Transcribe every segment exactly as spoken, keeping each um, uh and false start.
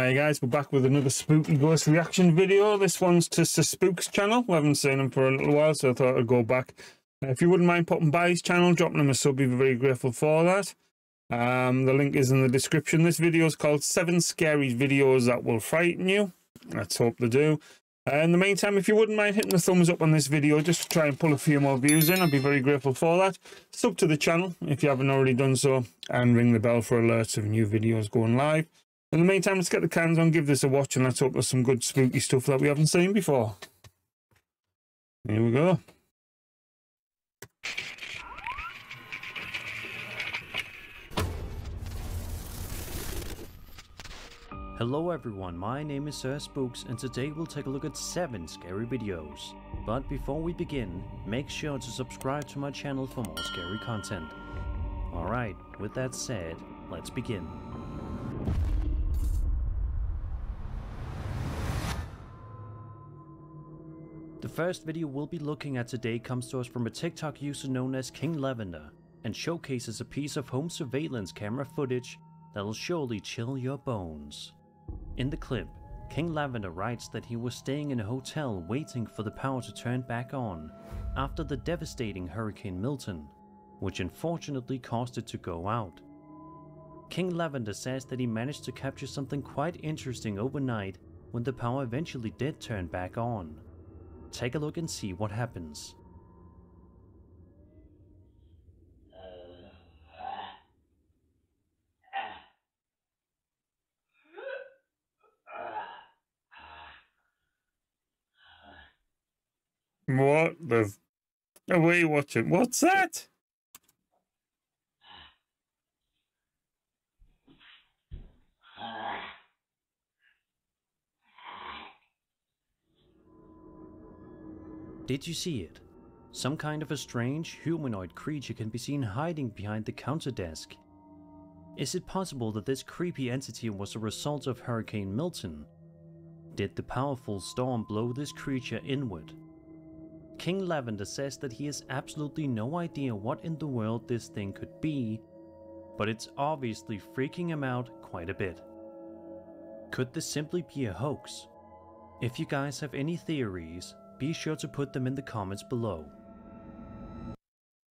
Hey guys, we're back with another Spooky Ghost reaction video. This one's to Sir Spooks' channel. We haven't seen him for a little while, so I thought I'd go back. Uh, if you wouldn't mind popping by his channel, dropping him a sub, we'd be very grateful for that. Um, the link is in the description. This video is called Seven Scary Videos That Will Frighten You. Let's hope they do. Uh, in the meantime, if you wouldn't mind hitting the thumbs up on this video, just to try and pull a few more views in, I'd be very grateful for that. Sub to the channel if you haven't already done so, and ring the bell for alerts of new videos going live. In the meantime, let's get the cans on, give this a watch, and let's hope there's some good spooky stuff that we haven't seen before. Here we go. Hello everyone, my name is Sir Spooks, and today we'll take a look at seven scary videos. But before we begin, make sure to subscribe to my channel for more scary content. Alright, with that said, let's begin. The first video we'll be looking at today comes to us from a TikTok user known as King Lavender, and showcases a piece of home surveillance camera footage that'll surely chill your bones. In the clip, King Lavender writes that he was staying in a hotel waiting for the power to turn back on after the devastating Hurricane Milton, which unfortunately caused it to go out. King Lavender says that he managed to capture something quite interesting overnight when the power eventually did turn back on. Take a look and see what happens. What the... Are we watching? What's that? Did you see it? Some kind of a strange humanoid creature can be seen hiding behind the counter desk. Is it possible that this creepy entity was a result of Hurricane Milton? Did the powerful storm blow this creature inward? King Lavender says that he has absolutely no idea what in the world this thing could be, but it's obviously freaking him out quite a bit. Could this simply be a hoax? If you guys have any theories, be sure to put them in the comments below.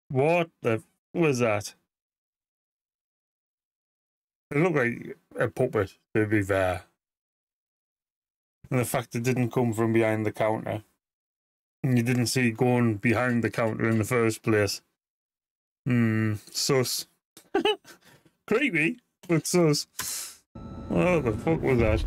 What the f was that? It looked like a puppet, to be fair. And the fact it didn't come from behind the counter. And you didn't see it going behind the counter in the first place. Hmm, sus. Creepy, but sus. What the fuck was that?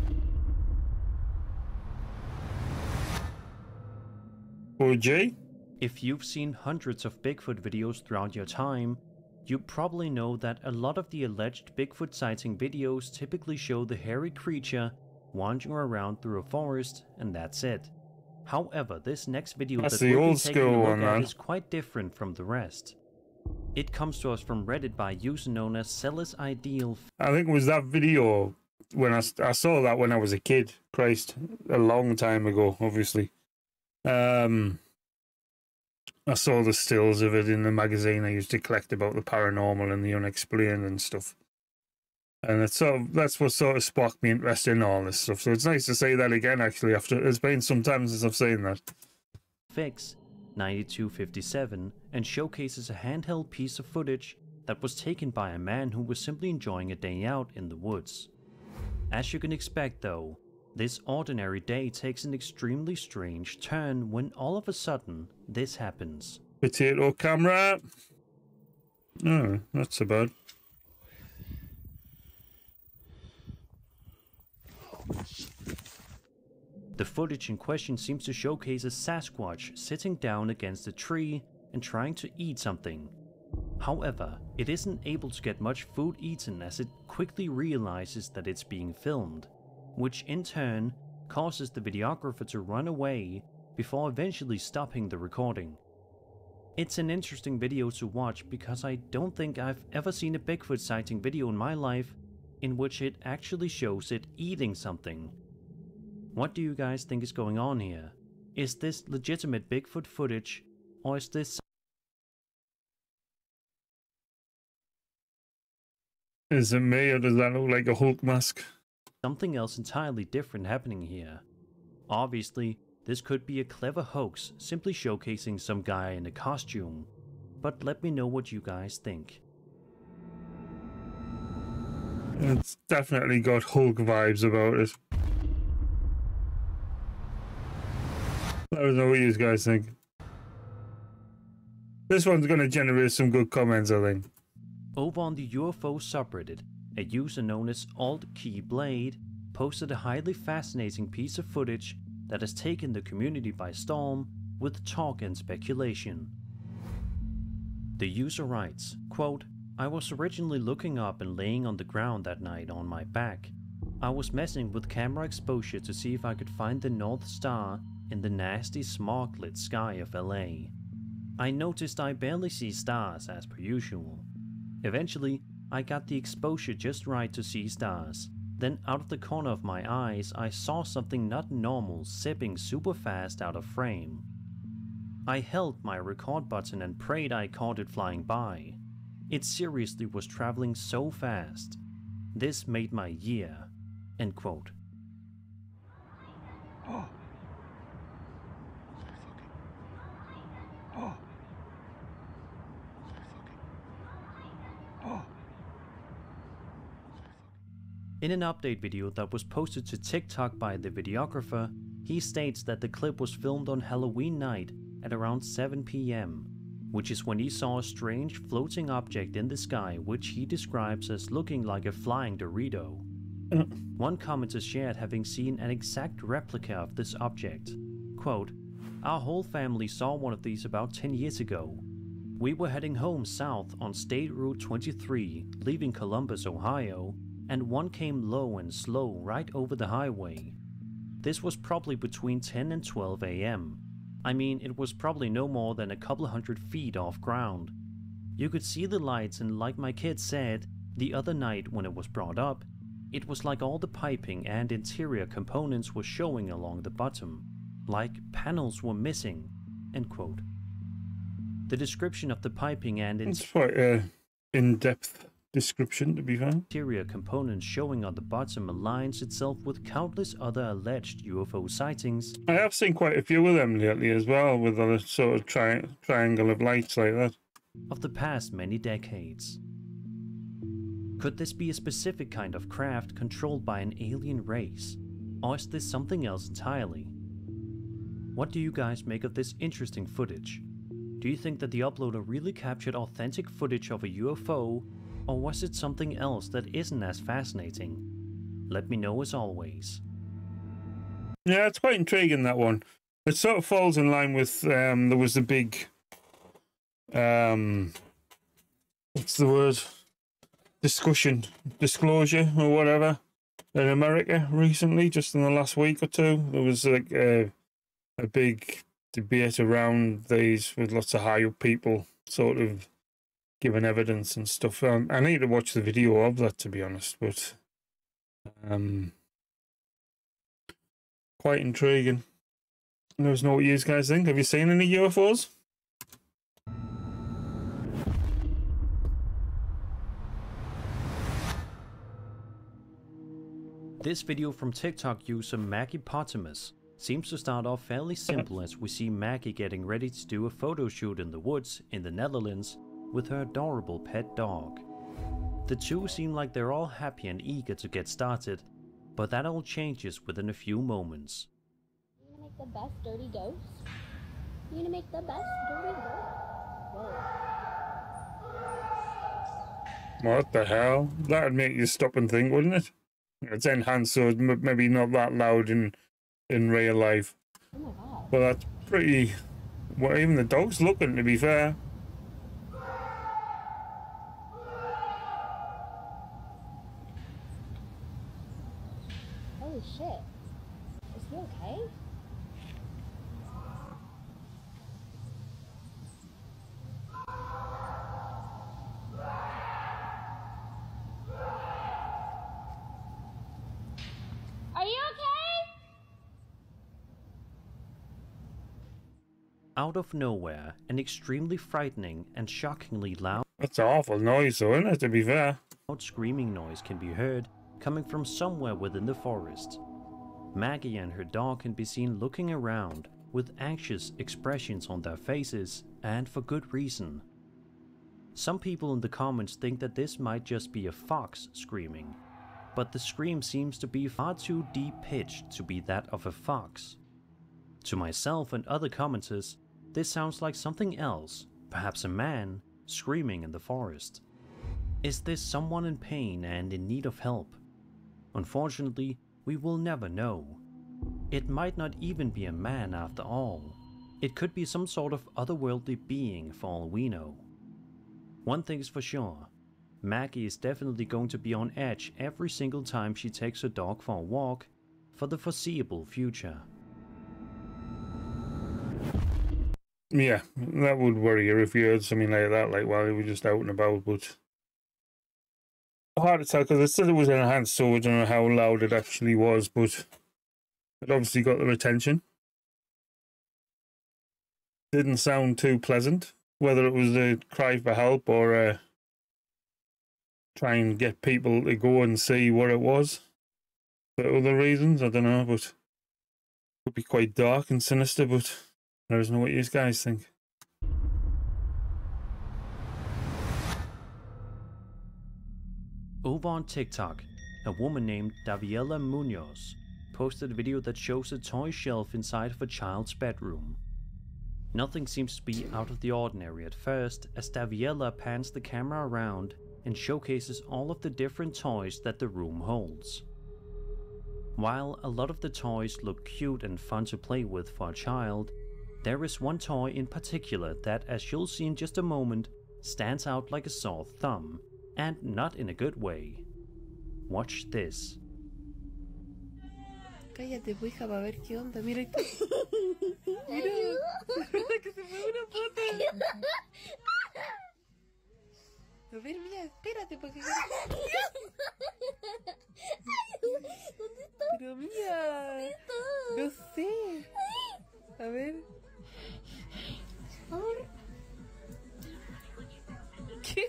If you've seen hundreds of Bigfoot videos throughout your time, you probably know that a lot of the alleged Bigfoot sighting videos typically show the hairy creature wandering around through a forest, and that's it. However, this next video that's that we'll be taking a look at is quite different from the rest. It comes to us from Reddit by a user known as Sellers Ideal. I think it was that video when I, I saw that when I was a kid. Christ, a long time ago, obviously. Um, I saw the stills of it in the magazine I used to collect about the paranormal and the unexplained and stuff. And it's sort of, that's what sort of sparked my interest in all this stuff. So it's nice to say that again, actually, after it's been some time since I've seen that. Fix ninety-two fifty-seven and showcases a handheld piece of footage that was taken by a man who was simply enjoying a day out in the woods. As you can expect, though, this ordinary day takes an extremely strange turn when all of a sudden this happens. Potato camera. Oh, not so bad. The footage in question seems to showcase a Sasquatch sitting down against a tree and trying to eat something. However, it isn't able to get much food eaten as it quickly realizes that it's being filmed, which in turn causes the videographer to run away before eventually stopping the recording. It's an interesting video to watch because I don't think I've ever seen a Bigfoot sighting video in my life in which it actually shows it eating something. What do you guys think is going on here? Is this legitimate Bigfoot footage, or is this... Is it me, or does that look like a Hulk mask? something else entirely different happening here. Obviously, this could be a clever hoax simply showcasing some guy in a costume, but let me know what you guys think. It's definitely got Hulk vibes about it. Let us know what you guys think. This one's gonna generate some good comments, I think. Over on the U F O subreddit, a user known as Alt Key Blade posted a highly fascinating piece of footage that has taken the community by storm with talk and speculation. The user writes, quote, "I was originally looking up and laying on the ground that night on my back. I was messing with camera exposure to see if I could find the North Star in the nasty smog-lit sky of L A. I noticed I barely see stars as per usual. Eventually, I got the exposure just right to see stars. Then out of the corner of my eyes, I saw something not normal zipping super fast out of frame. I held my record button and prayed I caught it flying by. It seriously was traveling so fast. This made my year." End quote. Oh. Oh. Oh. In an update video that was posted to TikTok by the videographer, he states that the clip was filmed on Halloween night at around seven p m, which is when he saw a strange floating object in the sky which he describes as looking like a flying Dorito. One commenter shared having seen an exact replica of this object. Quote, "Our whole family saw one of these about ten years ago. We were heading home south on State Route twenty-three, leaving Columbus, Ohio, and one came low and slow right over the highway. This was probably between ten and twelve a m I mean, it was probably no more than a couple hundred feet off ground. You could see the lights, and like my kid said the other night when it was brought up, it was like all the piping and interior components were showing along the bottom, like panels were missing." End quote. The description of the piping and its quite uh, in-depth description, to be fair. Interior components showing on the bottom aligns itself with countless other alleged U F O sightings. I have seen quite a few of them lately as well, with a sort of tri triangle of lights like that. Of the past many decades. Could this be a specific kind of craft controlled by an alien race? Or is this something else entirely? What do you guys make of this interesting footage? Do you think that the uploader really captured authentic footage of a U F O? Or was it something else that isn't as fascinating? Let me know as always. Yeah, it's quite intriguing, that one. It sort of falls in line with, um, there was the big, um, what's the word? Discussion, disclosure or whatever in America recently, just in the last week or two. There was like a, a big debate around these with lots of high up people sort of giving evidence and stuff. Um, I need to watch the video of that, to be honest, but um, quite intriguing. Let us know what you guys think. Have you seen any U F Os? This video from TikTok user Mackie Potamus seems to start off fairly simple as we see Mackie getting ready to do a photo shoot in the woods in the Netherlands with her adorable pet dog. The two seem like they're all happy and eager to get started, but that all changes within a few moments. You're gonna make the best dirty ghost? You're gonna make the best dirty ghost? What the hell? That'd make you stop and think, wouldn't it? It's enhanced, so it's maybe not that loud in, in real life. Oh my God. Well, that's pretty... Well, even the dog's looking, to be fair. Holy shit. Is he okay? Are you okay? Out of nowhere, an extremely frightening and shockingly loud... That's an awful noise though, isn't it, to be fair? Loud screaming noise can be heard, coming from somewhere within the forest. Mackie and her dog can be seen looking around with anxious expressions on their faces, and for good reason. Some people in the comments think that this might just be a fox screaming, but the scream seems to be far too deep-pitched to be that of a fox. To myself and other commenters, this sounds like something else, perhaps a man, screaming in the forest. Is this someone in pain and in need of help? Unfortunately, we will never know. It might not even be a man after all. It could be some sort of otherworldly being for all we know. One thing's for sure, Mackie is definitely going to be on edge every single time she takes her dog for a walk for the foreseeable future. Yeah, that would worry her if you heard something like that, like while we were just out and about, but a heart attack, because I said it was an enhanced, so I don't know how loud it actually was, but it obviously got their attention. Didn't sound too pleasant, whether it was a cry for help or a try and get people to go and see what it was. For other reasons, I don't know, but it would be quite dark and sinister, but I don't know what you guys think. Over on TikTok, a woman named Daviella Munoz posted a video that shows a toy shelf inside of a child's bedroom. Nothing seems to be out of the ordinary at first, as Daviella pans the camera around and showcases all of the different toys that the room holds. While a lot of the toys look cute and fun to play with for a child, there is one toy in particular that, as you'll see in just a moment, stands out like a sore thumb, and not in a good way. Watch this. Cállate, pija, para ver qué onda. Mira, mira, mira que se mueve una pata. A ver, mira, espérate porque. ¿Dónde está? Pero mira. ¿Dónde está? No sé. A ver. A ver. ¿Qué?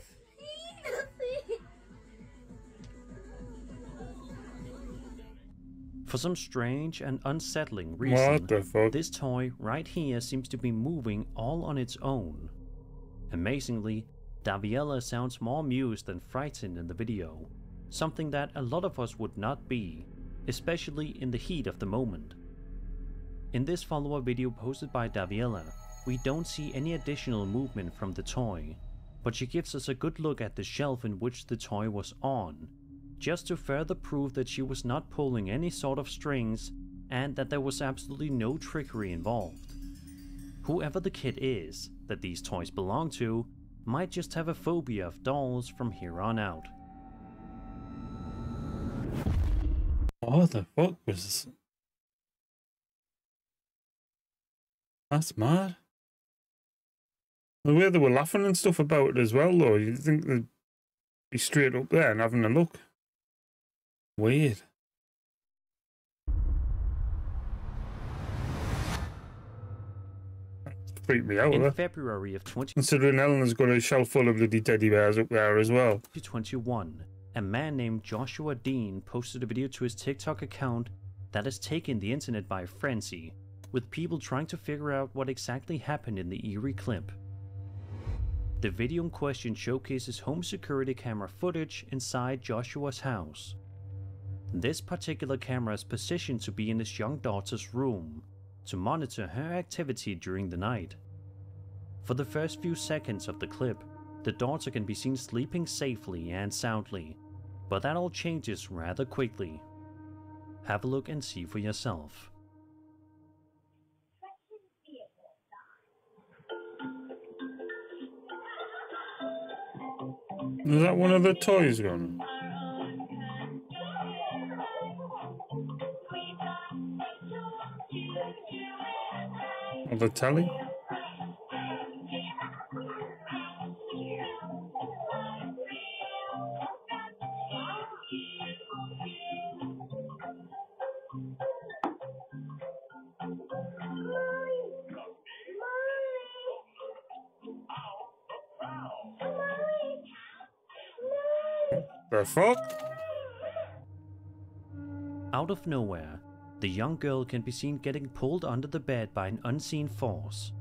For some strange and unsettling reason, this toy right here seems to be moving all on its own. Amazingly, Daviella sounds more amused than frightened in the video, something that a lot of us would not be, especially in the heat of the moment. In this follow-up video posted by Daviella, we don't see any additional movement from the toy, but she gives us a good look at the shelf in which the toy was on, just to further prove that she was not pulling any sort of strings and that there was absolutely no trickery involved. Whoever the kid is that these toys belong to might just have a phobia of dolls from here on out. What the fuck was this? That's mad. The way they were laughing and stuff about it as well, though, you'd think they'd be straight up there and having a look. Weird. Freaked me out. In February of twenty, considering Eleanor's got a shelf full of bloody teddy bears up there as well. twenty twenty-one, a man named Joshua Dean posted a video to his TikTok account that has taken the internet by frenzy, with people trying to figure out what exactly happened in the eerie clip. The video in question showcases home security camera footage inside Joshua's house. This particular camera is positioned to be in his young daughter's room, to monitor her activity during the night. For the first few seconds of the clip, the daughter can be seen sleeping safely and soundly, but that all changes rather quickly. Have a look and see for yourself. Is that one of the toys gone? Or the telly? The fuck? Out of nowhere, the young girl can be seen getting pulled under the bed by an unseen force.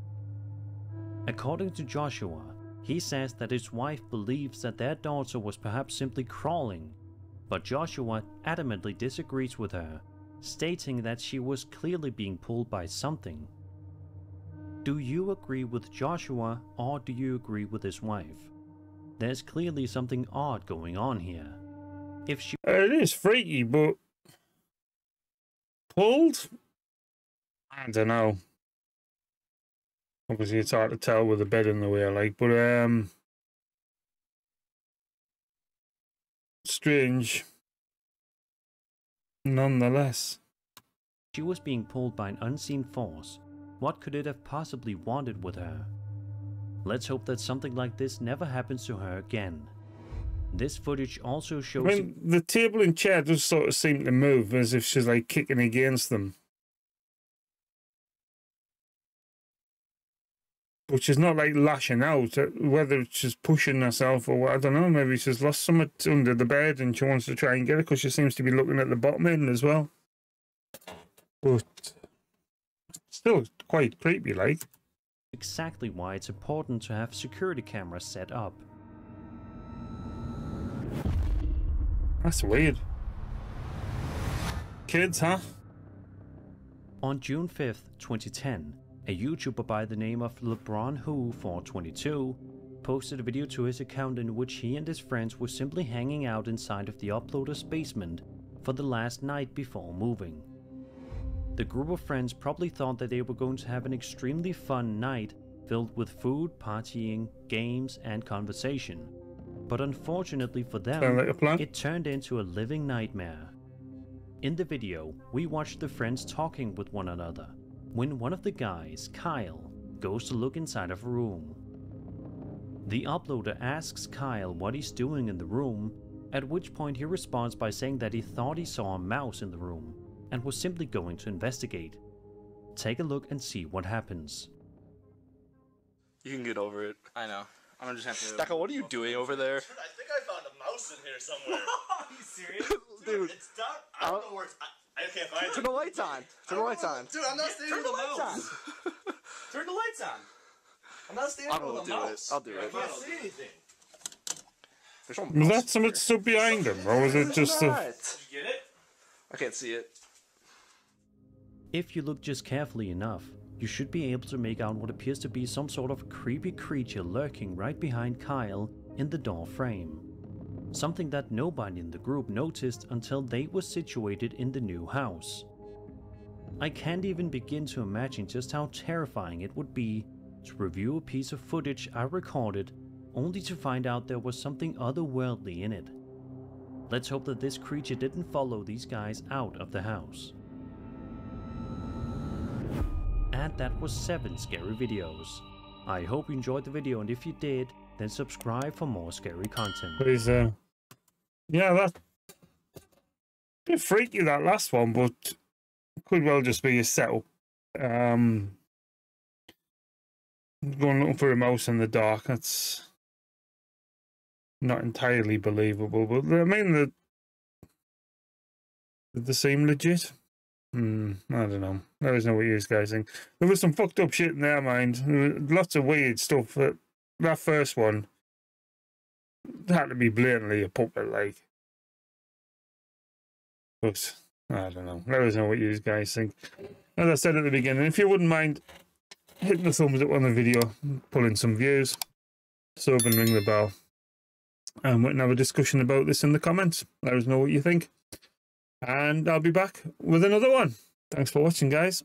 According to Joshua, he says that his wife believes that their daughter was perhaps simply crawling, but Joshua adamantly disagrees with her, stating that she was clearly being pulled by something. Do you agree with Joshua, or do you agree with his wife? There's clearly something odd going on here. If she uh, it is freaky, but pulled? I don't know. Obviously, it's hard to tell with the bed in the way I like, but um, strange, nonetheless. She was being pulled by an unseen force. What could it have possibly wanted with her? Let's hope that something like this never happens to her again. This footage also shows. I mean, the table and chair does sort of seem to move as if she's like kicking against them. Which is not like lashing out, whether she's pushing herself or what, I don't know, maybe she's lost something under the bed and she wants to try and get it because she seems to be looking at the bottom end as well. But still quite creepy, like. Exactly why it's important to have security cameras set up. That's weird. Kids, huh? On June fifth, twenty ten, a YouTuber by the name of LeBron Who four twenty-two posted a video to his account in which he and his friends were simply hanging out inside of the uploader's basement for the last night before moving. The group of friends probably thought that they were going to have an extremely fun night filled with food, partying, games, and conversation. But unfortunately for them, it turned into a living nightmare. In the video, we watched the friends talking with one another, when one of the guys, Kyle, goes to look inside of a room. The uploader asks Kyle what he's doing in the room, at which point he responds by saying that he thought he saw a mouse in the room, and was simply going to investigate. Take a look and see what happens. You can get over it. I know. I'm just happy to... Stacko, what are you doing over there? Dude, I think I found a mouse in here somewhere. Are you serious? Dude, dude, it's dark. I don't know where it's... I... I can't find it. Turn the lights on. Turn the lights on. Dude, I'm not standing with a mouse. Turn the lights on. I'm not standing with a mouse. I'll do it. I can't see anything. Was that something still behind him, or was it just a... Did you get it? I can't see it. If you look just carefully enough, you should be able to make out what appears to be some sort of creepy creature lurking right behind Kyle in the door frame. Something that nobody in the group noticed until they were situated in the new house. I can't even begin to imagine just how terrifying it would be to review a piece of footage I recorded only to find out there was something otherworldly in it. Let's hope that this creature didn't follow these guys out of the house. And that was seven scary videos. I hope you enjoyed the video, and if you did, then subscribe for more scary content. Please, uh, yeah, that's a bit freaky, that last one, but could well just be a setup. Um, going looking for a mouse in the dark, that's not entirely believable, but I mean, the, did they seem legit? Hmm, I don't know. I don't know what you guys think. There was some fucked up shit in their mind. Lots of weird stuff that... That first one had to be blatantly a puppet, like. But I don't know. Let us know what you guys think. As I said at the beginning, if you wouldn't mind hitting the thumbs up on the video, pulling some views, sub and ring the bell, and we can have a discussion about this in the comments. Let us know what you think, and I'll be back with another one. Thanks for watching, guys.